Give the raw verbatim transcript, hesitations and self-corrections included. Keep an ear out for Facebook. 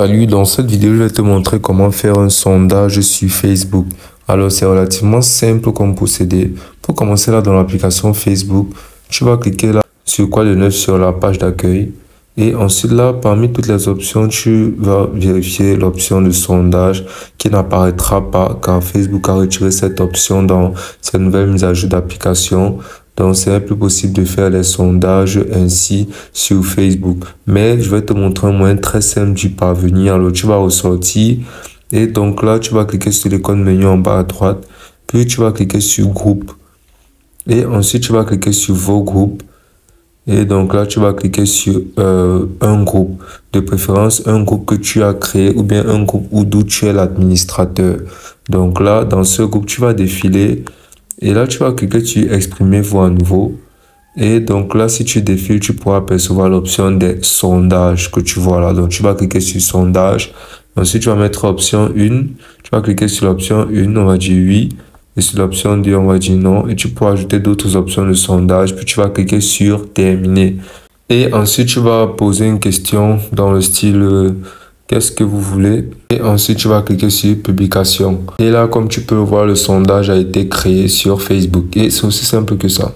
Salut, dans cette vidéo, je vais te montrer comment faire un sondage sur Facebook. Alors, c'est relativement simple comme procédé. Pour commencer, là, dans l'application Facebook, tu vas cliquer là sur quoi de neuf sur la page d'accueil. Et ensuite, là, parmi toutes les options, tu vas vérifier l'option de sondage qui n'apparaîtra pas car Facebook a retiré cette option dans sa nouvelle mise à jour d'application. Donc, c'est un peu possible de faire les sondages ainsi sur Facebook. Mais je vais te montrer un moyen très simple d'y parvenir. Alors, tu vas ressortir. Et donc là, tu vas cliquer sur l'icône menu en bas à droite. Puis, tu vas cliquer sur groupe. Et ensuite, tu vas cliquer sur vos groupes. Et donc là, tu vas cliquer sur euh, un groupe. De préférence, un groupe que tu as créé ou bien un groupe où d'où tu es l'administrateur. Donc là, dans ce groupe, tu vas défiler. Et là, tu vas cliquer sur « Exprimer vous à nouveau ». Et donc là, si tu défiles, tu pourras apercevoir l'option des sondages que tu vois là. Donc, tu vas cliquer sur « Sondage ». Ensuite, tu vas mettre « Option un ». Tu vas cliquer sur l'option un, on va dire « Oui ». Et sur l'option deux, on va dire « Non ». Et tu pourras ajouter d'autres options de sondage. Puis, tu vas cliquer sur « Terminer ». Et ensuite, tu vas poser une question dans le style « Qu'est-ce que vous voulez ?» Et ensuite, tu vas cliquer sur « Publication ». Et là, comme tu peux le voir, le sondage a été créé sur Facebook. Et c'est aussi simple que ça.